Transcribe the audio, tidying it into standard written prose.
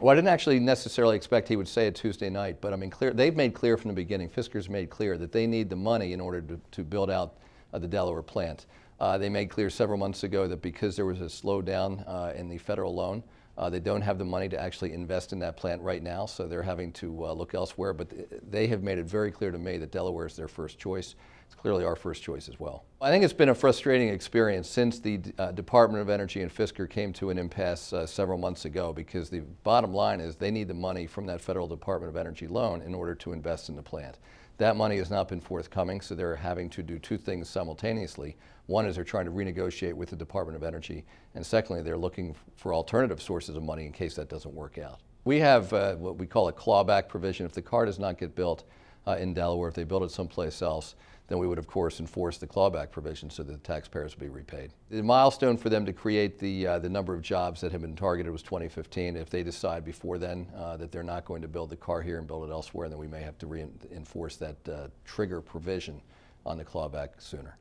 Well, I didn't actually necessarily expect he would say it Tuesday night, but I mean, they've made clear from the beginning, Fisker's made clear that they need the money in order to build out the Delaware plant. They made clear several months ago that because there was a slowdown in the federal loan, they don't have the money to actually invest in that plant right now, so they're having to look elsewhere. But they have made it very clear to me that Delaware is their first choice. It's clearly our first choice as well. I think it's been a frustrating experience since the Department of Energy and Fisker came to an impasse several months ago, because the bottom line is they need the money from that federal Department of Energy loan in order to invest in the plant. That money has not been forthcoming, so they're having to do two things simultaneously. One is they're trying to renegotiate with the Department of Energy, and secondly, they're looking for alternative sources of money in case that doesn't work out. We have what we call a clawback provision. If the car does not get built in Delaware, if they build it someplace else, then we would, of course, enforce the clawback provision so that the taxpayers would be repaid. The milestone for them to create the number of jobs that have been targeted was 2015. If they decide before then that they're not going to build the car here and build it elsewhere, then we may have to enforce that trigger provision on the clawback sooner.